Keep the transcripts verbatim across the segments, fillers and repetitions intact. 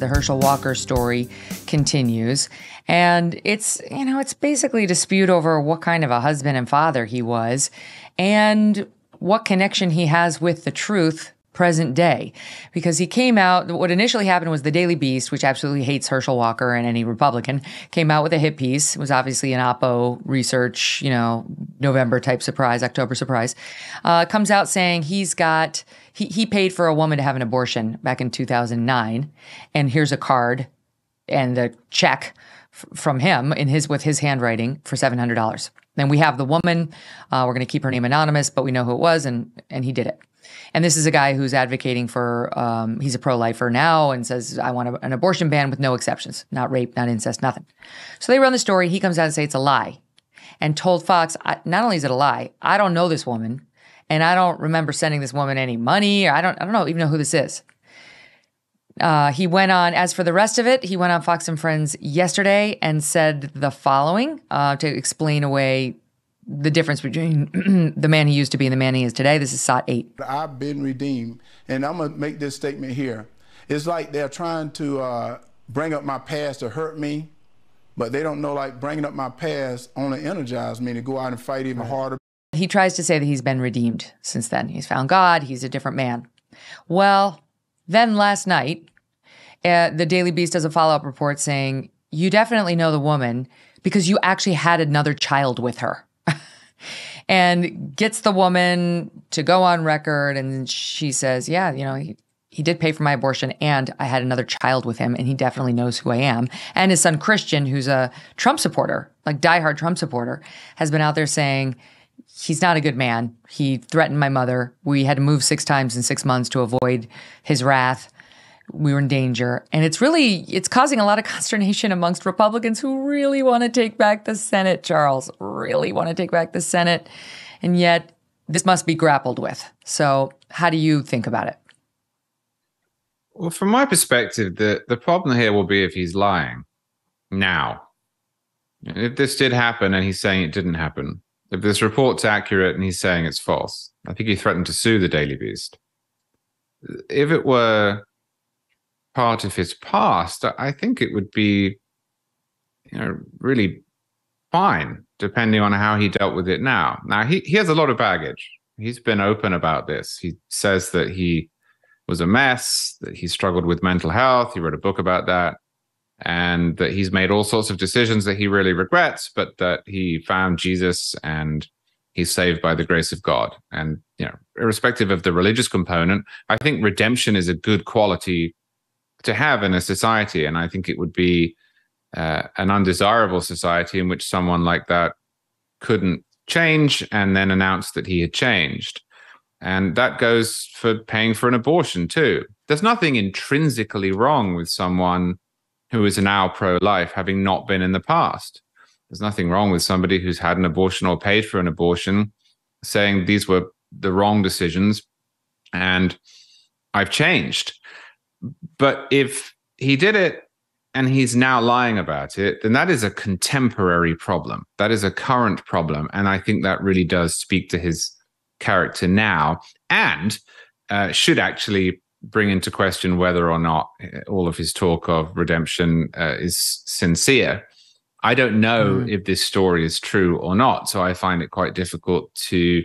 the Herschel Walker story continues. And it's, you know, it's basically a dispute over what kind of a husband and father he was and what connection he has with the truth present day. Because he came out, what initially happened was the Daily Beast, which absolutely hates Herschel Walker and any Republican, came out with a hit piece. It was obviously an oppo research, you know, November type surprise, October surprise. Uh, comes out saying he's got, he, he paid for a woman to have an abortion back in two thousand nine. And here's a card and a check f- from him in his, with his handwriting for seven hundred dollars. Then we have the woman, uh, we're going to keep her name anonymous, but we know who it was, and and he did it. And this is a guy who's advocating for, um, he's a pro-lifer now and says, I want a, an abortion ban with no exceptions, not rape, not incest, nothing. So they run the story. He comes out and says it's a lie and told Fox, I, not only is it a lie, I don't know this woman and I don't remember sending this woman any money. Or I don't, I don't know, even know who this is. Uh, he went on, as for the rest of it, he went on Fox and Friends yesterday and said the following uh, to explain away the difference between the man he used to be and the man he is today. This is SOT eight. I've been redeemed, and I'm going to make this statement here. It's like they're trying to uh, bring up my past to hurt me, but they don't know, like, bringing up my past only energizes me to go out and fight even harder. He tries to say that he's been redeemed since then. He's found God. He's a different man. Well, then last night, uh, the Daily Beast does a follow-up report saying, you definitely know the woman because you actually had another child with her. And gets the woman to go on record, and she says, yeah, you know, he, he did pay for my abortion, and I had another child with him, and he definitely knows who I am. And his son Christian, who's a Trump supporter, like diehard Trump supporter, has been out there saying, he's not a good man. He threatened my mother. We had to move six times in six months to avoid his wrath. We were in danger. And it's really, it's causing a lot of consternation amongst Republicans who really want to take back the Senate, Charles, really want to take back the Senate. And yet this must be grappled with. So how do you think about it? Well, from my perspective, the, the problem here will be if he's lying now. If this did happen and he's saying it didn't happen, if this report's accurate and he's saying it's false, I think he threatened to sue the Daily Beast. If it were part of his past, I think it would be, you know, really fine, depending on how he dealt with it now. Now, he, he has a lot of baggage. He's been open about this. He says that he was a mess, that he struggled with mental health. He wrote a book about that, and that he's made all sorts of decisions that he really regrets, but that he found Jesus and he's saved by the grace of God. And, you know, irrespective of the religious component, I think redemption is a good quality to have in a society. And I think it would be uh, an undesirable society in which someone like that couldn't change and then announced that he had changed. And that goes for paying for an abortion too. There's nothing intrinsically wrong with someone who is now pro-life having not been in the past. There's nothing wrong with somebody who's had an abortion or paid for an abortion saying these were the wrong decisions and I've changed. But if he did it and he's now lying about it, then that is a contemporary problem. That is a current problem. And I think that really does speak to his character now and uh, should actually bring into question whether or not all of his talk of redemption uh, is sincere. I don't know mm. if this story is true or not, so I find it quite difficult to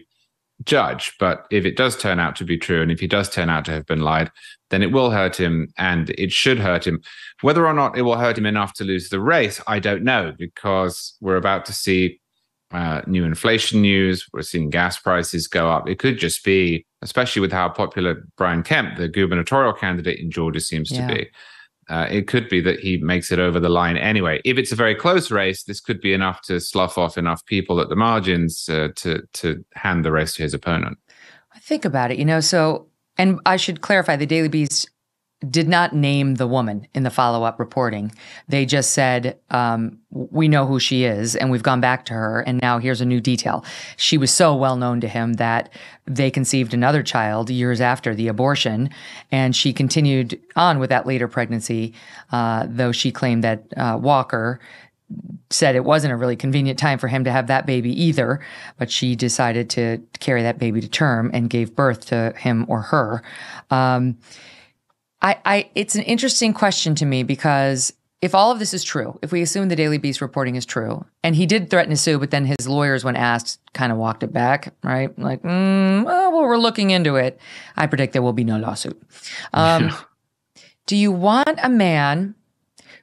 judge. But if it does turn out to be true, and if he does turn out to have been lied, then it will hurt him, and it should hurt him. Whether or not it will hurt him enough to lose the race, I don't know, because we're about to see uh, new inflation news. We're seeing gas prices go up. It could just be, especially with how popular Brian Kemp, the gubernatorial candidate in Georgia, seems yeah. to be, uh, it could be that he makes it over the line anyway. If it's a very close race, this could be enough to slough off enough people at the margins uh, to, to hand the race to his opponent. I think about it, you know, so... And I should clarify, the Daily Beast did not name the woman in the follow-up reporting. They just said, um, we know who she is, and we've gone back to her, and now here's a new detail. She was so well-known to him that they conceived another child years after the abortion, and she continued on with that later pregnancy, uh, though she claimed that uh, Walker said it wasn't a really convenient time for him to have that baby either, but she decided to carry that baby to term and gave birth to him or her. Um, I, I, it's an interesting question to me, because if all of this is true, if we assume the Daily Beast reporting is true, and he did threaten to sue, but then his lawyers, when asked, kind of walked it back, right? Like, mm, well, well, we're looking into it. I predict there will be no lawsuit. Um, yeah. Do you want a man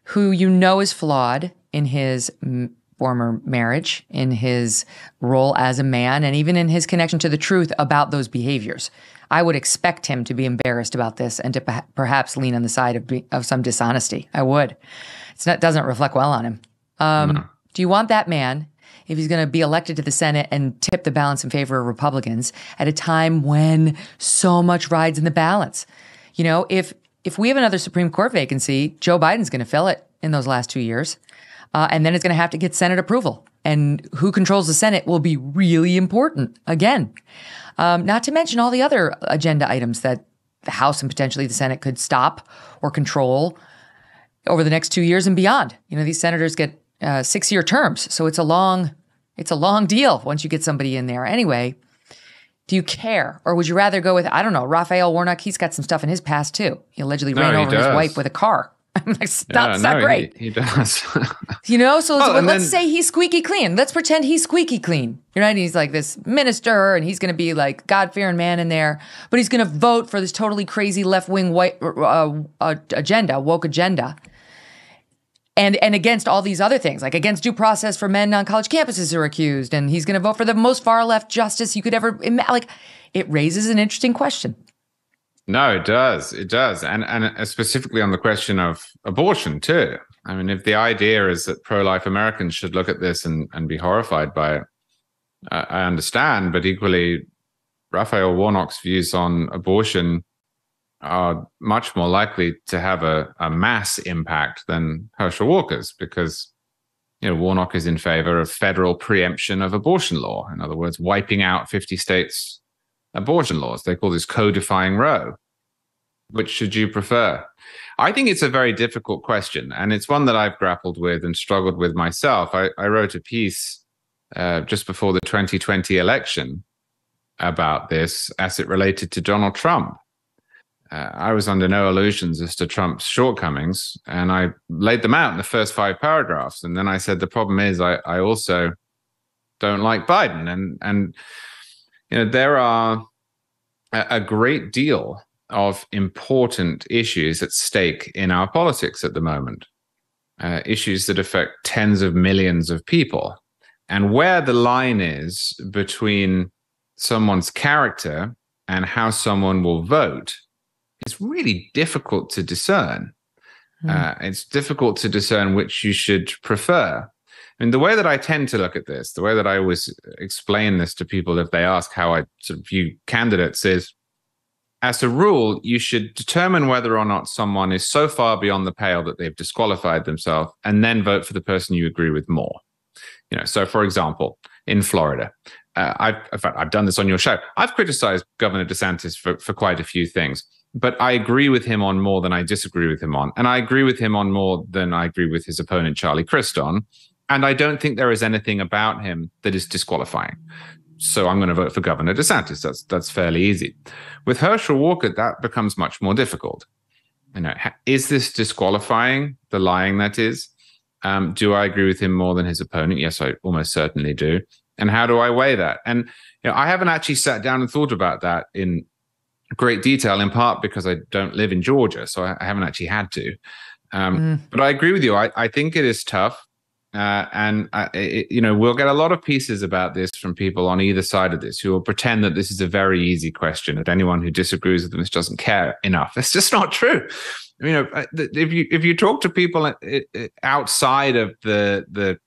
who you know is flawed in his m- former marriage, in his role as a man, and even in his connection to the truth about those behaviors? I would expect him to be embarrassed about this and to p- perhaps lean on the side of, be- of some dishonesty. I would. It's not, doesn't reflect well on him. Um, no. Do you want that man, if he's going to be elected to the Senate and tip the balance in favor of Republicans at a time when so much rides in the balance? You know, if if we have another Supreme Court vacancy, Joe Biden's going to fill it in those last two years. Uh, and then it's going to have to get Senate approval. And who controls the Senate will be really important again. Um, not to mention all the other agenda items that the House and potentially the Senate could stop or control over the next two years and beyond. You know, these senators get uh, six-year terms, so it's a long, it's a long deal once you get somebody in there. Anyway, do you care, or would you rather go with, I don't know, Raphael Warnock? He's got some stuff in his past too. He allegedly no, ran he over does. his wife with a car. I'm like, that's yeah, not no, great. He, he does. You know, so let's, oh, let's then, say he's squeaky clean. Let's pretend he's squeaky clean. You know, and he's like this minister, and he's going to be like God-fearing man in there, but he's going to vote for this totally crazy left-wing white uh, uh, agenda, woke agenda, and and against all these other things, like against due process for men on college campuses who are accused, and he's going to vote for the most far-left justice you could ever imagine. Like, it raises an interesting question. No, it does. It does. And and specifically on the question of abortion, too. I mean, if the idea is that pro-life Americans should look at this and, and be horrified by it, uh, I understand. But equally, Raphael Warnock's views on abortion are much more likely to have a, a mass impact than Herschel Walker's, because, you know, Warnock is in favor of federal preemption of abortion law. In other words, wiping out fifty states' abortion laws. They call this codifying Roe. Which should you prefer? I think it's a very difficult question, and it's one that I've grappled with and struggled with myself. I, I wrote a piece uh, just before the twenty twenty election about this as it related to Donald Trump. Uh, I was under no illusions as to Trump's shortcomings, and I laid them out in the first five paragraphs. And then I said, the problem is I, I also don't like Biden. And, and you know, there are a great deal of important issues at stake in our politics at the moment, uh, issues that affect tens of millions of people. And where the line is between someone's character and how someone will vote is really difficult to discern. Mm. Uh, it's difficult to discern which you should prefer. And the way that I tend to look at this, the way that I always explain this to people if they ask how I sort of view candidates is, as a rule, you should determine whether or not someone is so far beyond the pale that they've disqualified themselves, and then vote for the person you agree with more. You know, so for example, in Florida, uh, I've, in fact, I've done this on your show. I've criticized Governor DeSantis for, for quite a few things, but I agree with him on more than I disagree with him on. And I agree with him on more than I agree with his opponent, Charlie Crist, on. And I don't think there is anything about him that is disqualifying. So I'm going to vote for Governor DeSantis. That's that's fairly easy. With Herschel Walker, that becomes much more difficult. You know, is this disqualifying, the lying that is? Um, do I agree with him more than his opponent? Yes, I almost certainly do. And how do I weigh that? And you know, I haven't actually sat down and thought about that in great detail, in part because I don't live in Georgia, so I haven't actually had to. Um, mm. But I agree with you. I, I think it is tough. Uh, and, uh, it, you know, we'll get a lot of pieces about this from people on either side of this who will pretend that this is a very easy question, that anyone who disagrees with them just doesn't care enough. It's just not true. You know, if you if you talk to people outside of the the,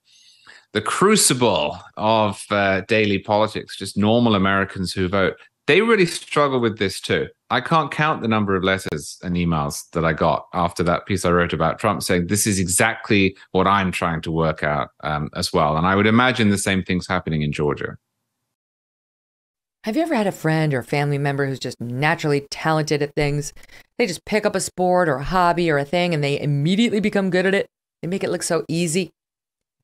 the crucible of uh, daily politics, just normal Americans who vote, they really struggle with this too. I can't count the number of letters and emails that I got after that piece I wrote about Trump saying, this is exactly what I'm trying to work out um, as well. And I would imagine the same thing's happening in Georgia. Have you ever had a friend or family member who's just naturally talented at things? They just pick up a sport or a hobby or a thing and they immediately become good at it. They make it look so easy.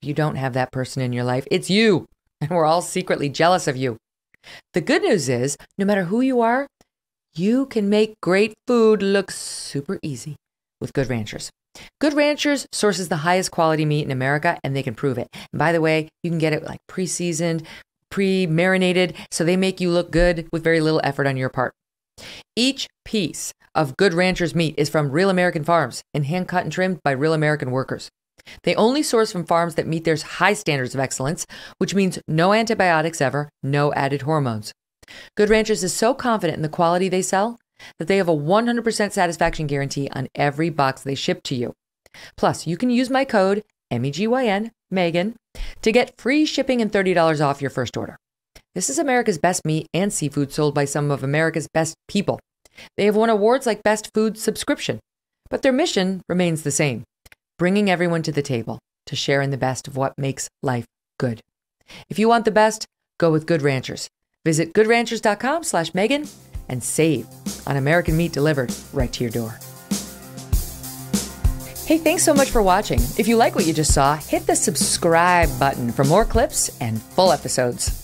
If you don't have that person in your life, it's you. And we're all secretly jealous of you. The good news is, no matter who you are, You can make great food look super easy with Good Ranchers. Good Ranchers sources the highest quality meat in America, and they can prove it. And by the way, you can get it like pre-seasoned, pre-marinated, so they make you look good with very little effort on your part. Each piece of Good Ranchers meat is from real American farms and hand-cut and trimmed by real American workers. They only source from farms that meet their high standards of excellence, which means no antibiotics ever, no added hormones. Good Ranchers is so confident in the quality they sell that they have a one hundred percent satisfaction guarantee on every box they ship to you. Plus, you can use my code M E G Y N, Megan, to get free shipping and thirty dollars off your first order. This is America's best meat and seafood sold by some of America's best people. They have won awards like Best Food Subscription, but their mission remains the same: bringing everyone to the table to share in the best of what makes life good. If you want the best, go with Good Ranchers. Visit goodranchers.com slash Megan and save on American meat delivered right to your door. Hey, thanks so much for watching. If you like what you just saw, hit the subscribe button for more clips and full episodes.